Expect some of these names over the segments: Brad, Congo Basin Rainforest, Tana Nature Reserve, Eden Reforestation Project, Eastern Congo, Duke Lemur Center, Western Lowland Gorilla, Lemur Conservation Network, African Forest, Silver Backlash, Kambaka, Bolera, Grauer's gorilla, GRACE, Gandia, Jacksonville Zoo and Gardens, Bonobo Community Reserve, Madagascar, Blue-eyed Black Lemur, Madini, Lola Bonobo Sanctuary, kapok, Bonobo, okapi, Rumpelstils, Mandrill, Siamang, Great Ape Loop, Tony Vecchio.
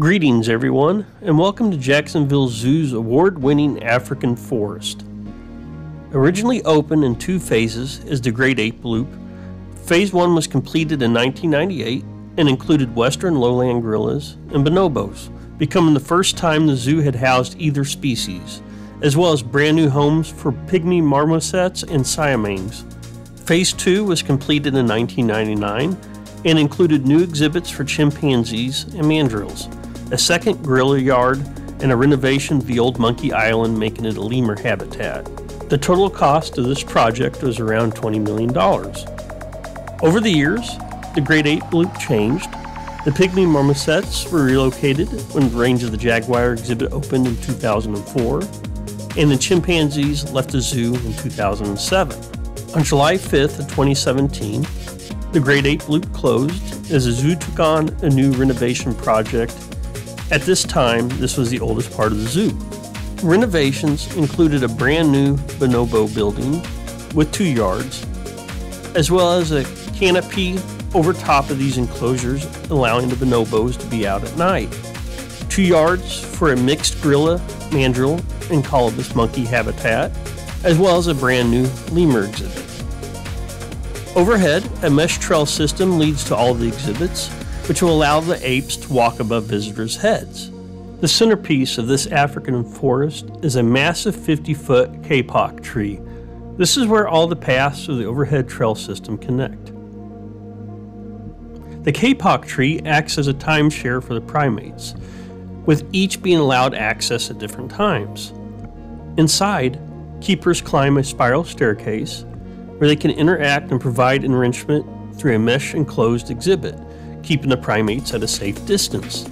Greetings everyone, and welcome to Jacksonville Zoo's award-winning African Forest. Originally opened in two phases as the Great Ape Loop, Phase 1 was completed in 1998 and included Western lowland gorillas and bonobos, becoming the first time the zoo had housed either species, as well as brand new homes for pygmy marmosets and siamangs. Phase 2 was completed in 1999 and included new exhibits for chimpanzees and mandrills, a second gorilla yard, and a renovation of the old monkey island, making it a lemur habitat. The total cost of this project was around $20 million. Over the years, the Great Ape Loop changed. The pygmy marmosets were relocated when the Range of the Jaguar exhibit opened in 2004, and the chimpanzees left the zoo in 2007. On July 5th of 2017, the Great Ape Loop closed as the zoo took on a new renovation project. At this time, this was the oldest part of the zoo. Renovations included a brand new bonobo building with 2 yards, as well as a canopy over top of these enclosures, allowing the bonobos to be out at night. 2 yards for a mixed gorilla, mandrill, and colobus monkey habitat, as well as a brand new lemur exhibit. Overhead, a mesh trail system leads to all the exhibits, which will allow the apes to walk above visitors' heads. The centerpiece of this African forest is a massive 50-foot kapok tree. This is where all the paths of the overhead trail system connect. The kapok tree acts as a timeshare for the primates, with each being allowed access at different times. Inside, keepers climb a spiral staircase where they can interact and provide enrichment through a mesh-enclosed exhibit, keeping the primates at a safe distance.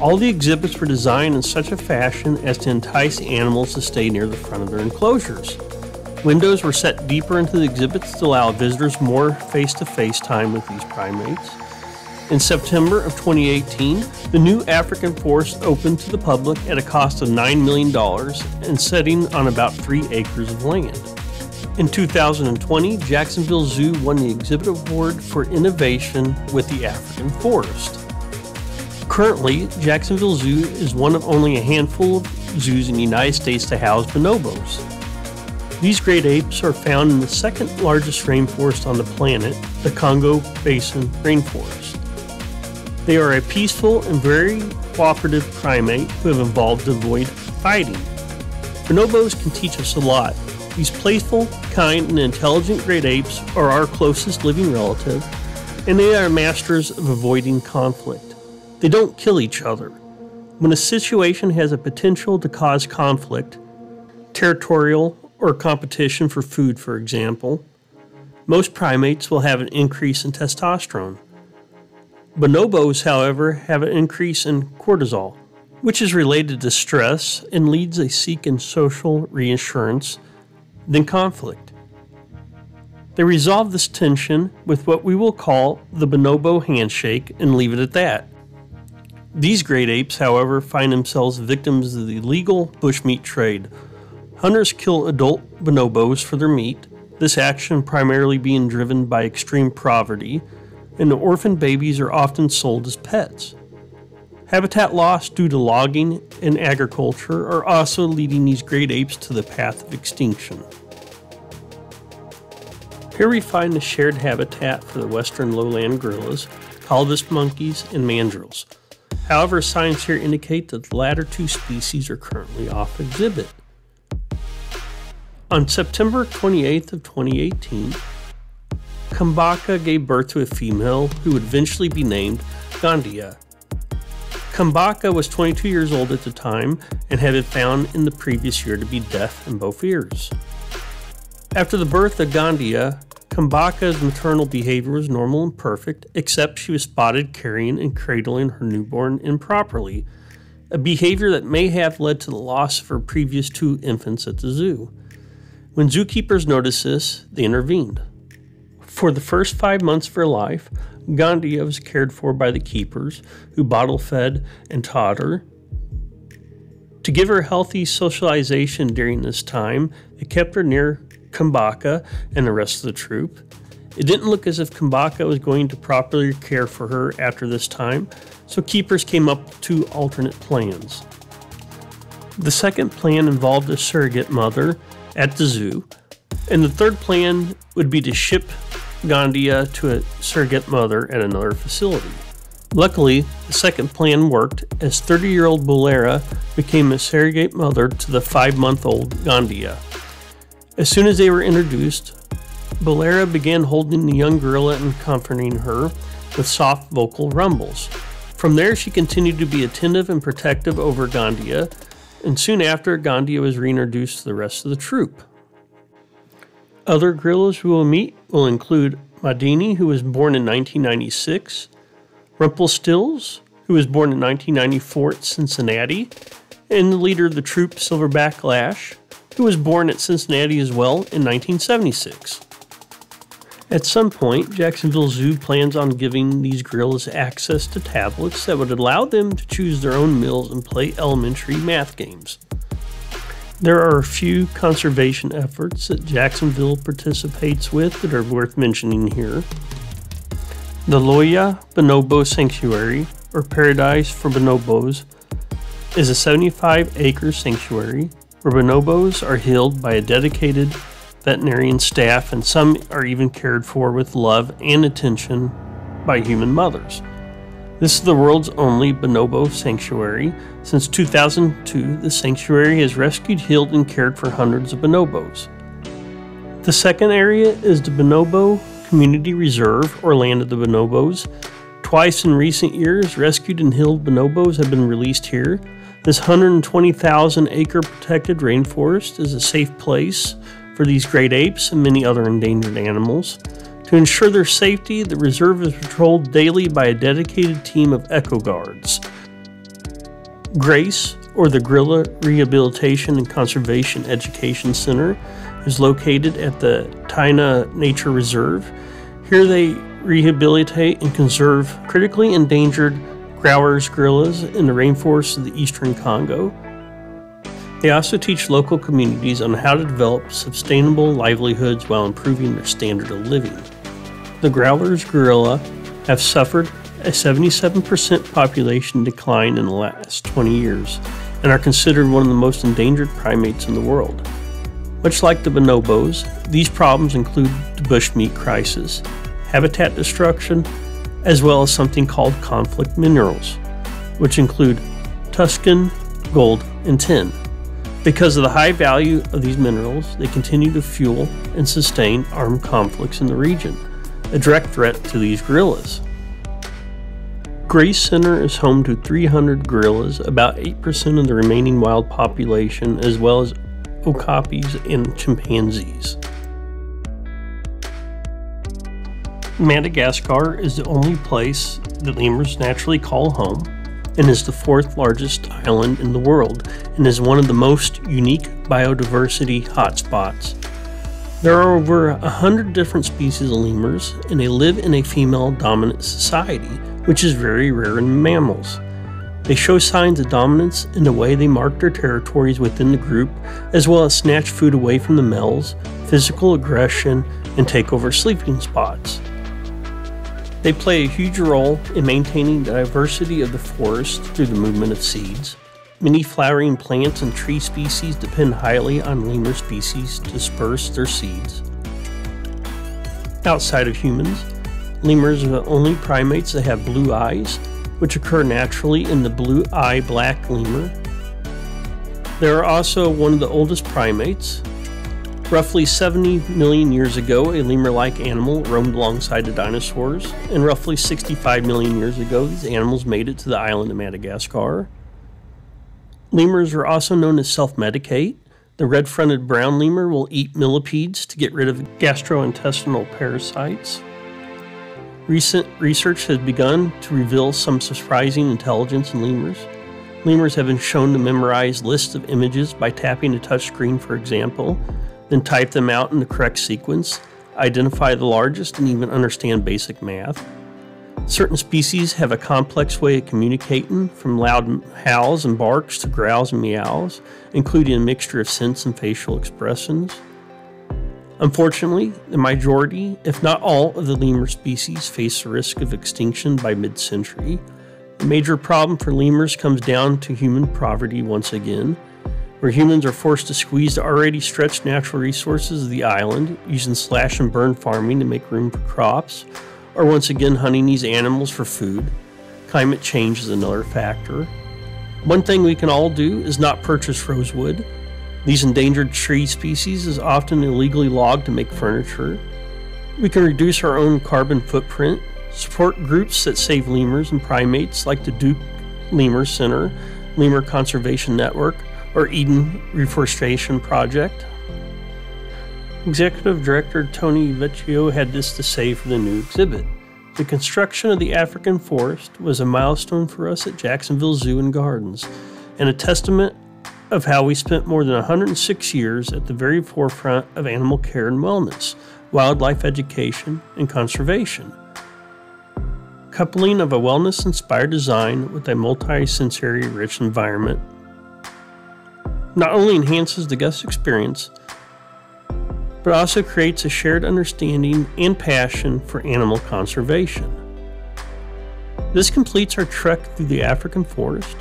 All the exhibits were designed in such a fashion as to entice animals to stay near the front of their enclosures. Windows were set deeper into the exhibits to allow visitors more face-to-face time with these primates. In September of 2018, the new African Forest opened to the public at a cost of $9 million and setting on about 3 acres of land. In 2020, Jacksonville Zoo won the Exhibit Award for Innovation with the African Forest. Currently, Jacksonville Zoo is one of only a handful of zoos in the United States to house bonobos. These great apes are found in the second largest rainforest on the planet, the Congo Basin Rainforest. They are a peaceful and very cooperative primate who have evolved to avoid fighting. Bonobos can teach us a lot. These playful, kind, and intelligent great apes are our closest living relative, and they are masters of avoiding conflict. They don't kill each other. When a situation has a potential to cause conflict, territorial or competition for food, for example, most primates will have an increase in testosterone. Bonobos, however, have an increase in cortisol, which is related to stress and leads they seek in social reassurance than conflict. They resolve this tension with what we will call the bonobo handshake and leave it at that. These great apes, however, find themselves victims of the illegal bushmeat trade. Hunters kill adult bonobos for their meat, this action primarily being driven by extreme poverty, and the orphan babies are often sold as pets. Habitat loss due to logging and agriculture are also leading these great apes to the path of extinction. Here we find the shared habitat for the western lowland gorillas, colobus monkeys, and mandrills. However, signs here indicate that the latter two species are currently off exhibit. On September 28th of 2018, Kambaka gave birth to a female who would eventually be named Gandia. Kambaka was 22 years old at the time and had been found in the previous year to be deaf in both ears. After the birth of Gandia, Kambaka's maternal behavior was normal and perfect, except she was spotted carrying and cradling her newborn improperly, a behavior that may have led to the loss of her previous 2 infants at the zoo. When zookeepers noticed this, they intervened. For the first 5 months of her life, Gandia was cared for by the keepers, who bottle-fed and taught her. To give her healthy socialization during this time, they kept her near Kambaka and the rest of the troop, It didn't look as if Kambaka was going to properly care for her after this time, so keepers came up with two alternate plans. The second plan involved a surrogate mother at the zoo, and the third plan would be to ship Gandia to a surrogate mother at another facility. Luckily, the second plan worked, as 30-year-old Bolera became a surrogate mother to the 5-month-old Gandia. As soon as they were introduced, Bolera began holding the young gorilla and comforting her with soft vocal rumbles. From there, she continued to be attentive and protective over Gandia, and soon after, Gandia was reintroduced to the rest of the troop. Other gorillas we will meet will include Madini, who was born in 1996, Rumpelstils, who was born in 1994 at Cincinnati, and the leader of the troop, Silver Backlash, who was born at Cincinnati as well in 1976. At some point, Jacksonville Zoo plans on giving these gorillas access to tablets that would allow them to choose their own meals and play elementary math games. There are a few conservation efforts that Jacksonville participates with that are worth mentioning here. The Lola Bonobo Sanctuary, or Paradise for Bonobos, is a 75-acre sanctuary where bonobos are healed by a dedicated veterinarian staff, and some are even cared for with love and attention by human mothers. This is the world's only bonobo sanctuary. Since 2002, the sanctuary has rescued, healed, and cared for hundreds of bonobos. The second area is the Bonobo Community Reserve, or Land of the Bonobos. Twice in recent years, rescued and healed bonobos have been released here. This 120,000-acre protected rainforest is a safe place for these great apes and many other endangered animals. To ensure their safety, the reserve is patrolled daily by a dedicated team of eco-guards. GRACE, or the Gorilla Rehabilitation and Conservation Education Center, is located at the Tana Nature Reserve. Here they rehabilitate and conserve critically endangered Grauer's gorillas in the rainforests of the Eastern Congo. They also teach local communities on how to develop sustainable livelihoods while improving their standard of living. The Grauer's gorilla have suffered a 77% population decline in the last 20 years and are considered one of the most endangered primates in the world. Much like the bonobos, these problems include the bushmeat crisis, habitat destruction, as well as something called conflict minerals, which include Tuscan, gold, and tin. Because of the high value of these minerals, they continue to fuel and sustain armed conflicts in the region, a direct threat to these gorillas. GRACE Center is home to 300 gorillas, about 8% of the remaining wild population, as well as okapis and chimpanzees. Madagascar is the only place that lemurs naturally call home, and is the 4th largest island in the world, and is one of the most unique biodiversity hotspots. There are over 100 different species of lemurs, and they live in a female-dominant society, which is very rare in mammals. They show signs of dominance in the way they mark their territories within the group, as well as snatch food away from the males, physical aggression, and take over sleeping spots. They play a huge role in maintaining the diversity of the forest through the movement of seeds. Many flowering plants and tree species depend highly on lemur species to disperse their seeds. Outside of humans, lemurs are the only primates that have blue eyes, which occur naturally in the Blue-eyed Black Lemur. They are also one of the oldest primates. Roughly 70 million years ago, a lemur-like animal roamed alongside the dinosaurs, and roughly 65 million years ago, these animals made it to the island of Madagascar. Lemurs are also known as self-medicate. The red-fronted brown lemur will eat millipedes to get rid of gastrointestinal parasites. Recent research has begun to reveal some surprising intelligence in lemurs. Lemurs have been shown to memorize lists of images by tapping a touchscreen, for example, then type them out in the correct sequence, identify the largest, and even understand basic math. Certain species have a complex way of communicating, from loud howls and barks to growls and meows, including a mixture of sense and facial expressions. Unfortunately, the majority, if not all, of the lemur species face the risk of extinction by mid-century. The major problem for lemurs comes down to human poverty once again, where humans are forced to squeeze the already stretched natural resources of the island, using slash and burn farming to make room for crops, or once again hunting these animals for food. Climate change is another factor. One thing we can all do is not purchase rosewood. These endangered tree species is often illegally logged to make furniture. We can reduce our own carbon footprint, support groups that save lemurs and primates like the Duke Lemur Center, Lemur Conservation Network, or Eden Reforestation Project. Executive Director Tony Vecchio had this to say for the new exhibit. The construction of the African Forest was a milestone for us at Jacksonville Zoo and Gardens, and a testament of how we spent more than 106 years at the very forefront of animal care and wellness, wildlife education, and conservation. Coupling of a wellness-inspired design with a multi-sensory-rich environment not only enhances the guest experience, but also creates a shared understanding and passion for animal conservation. This completes our trek through the African forest.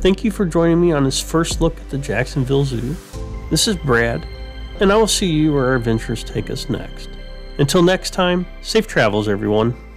Thank you for joining me on this first look at the Jacksonville Zoo. This is Brad, and I will see you where our adventures take us next. Until next time, safe travels, everyone.